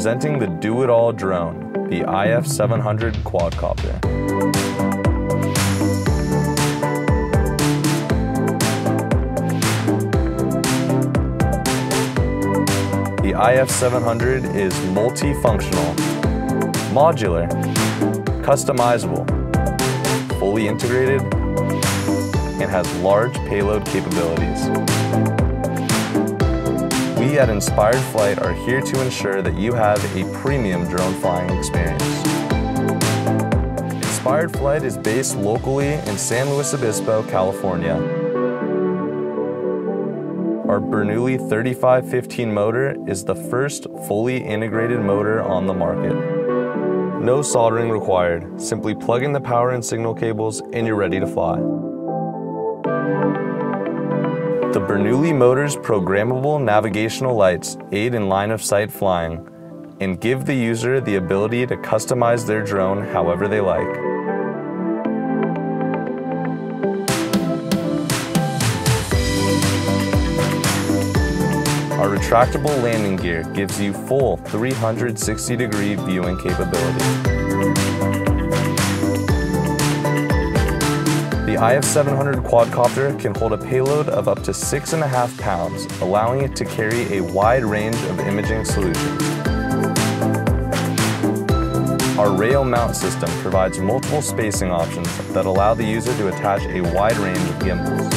Presenting the do-it-all drone, the IF700 quadcopter. The IF700 is multifunctional, modular, customizable, fully integrated, and has large payload capabilities. We at Inspired Flight are here to ensure that you have a premium drone flying experience. Inspired Flight is based locally in San Luis Obispo, California. Our Bernoulli 3515 motor is the first fully integrated motor on the market. No soldering required. Simply plug in the power and signal cables and you're ready to fly. The Bernoulli motor's programmable navigational lights aid in line-of-sight flying and give the user the ability to customize their drone however they like. Our retractable landing gear gives you full 360-degree viewing capability. The IF700 quadcopter can hold a payload of up to 6.5 pounds, allowing it to carry a wide range of imaging solutions. Our rail mount system provides multiple spacing options that allow the user to attach a wide range of gimbals.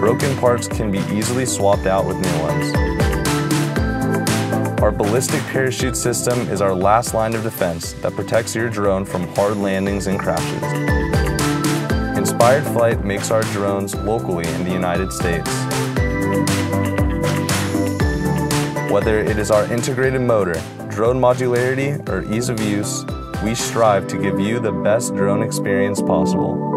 Broken parts can be easily swapped out with new ones. Our ballistic parachute system is our last line of defense that protects your drone from hard landings and crashes. Inspired Flight makes our drones locally in the United States. Whether it is our integrated motor, drone modularity, or ease of use, we strive to give you the best drone experience possible.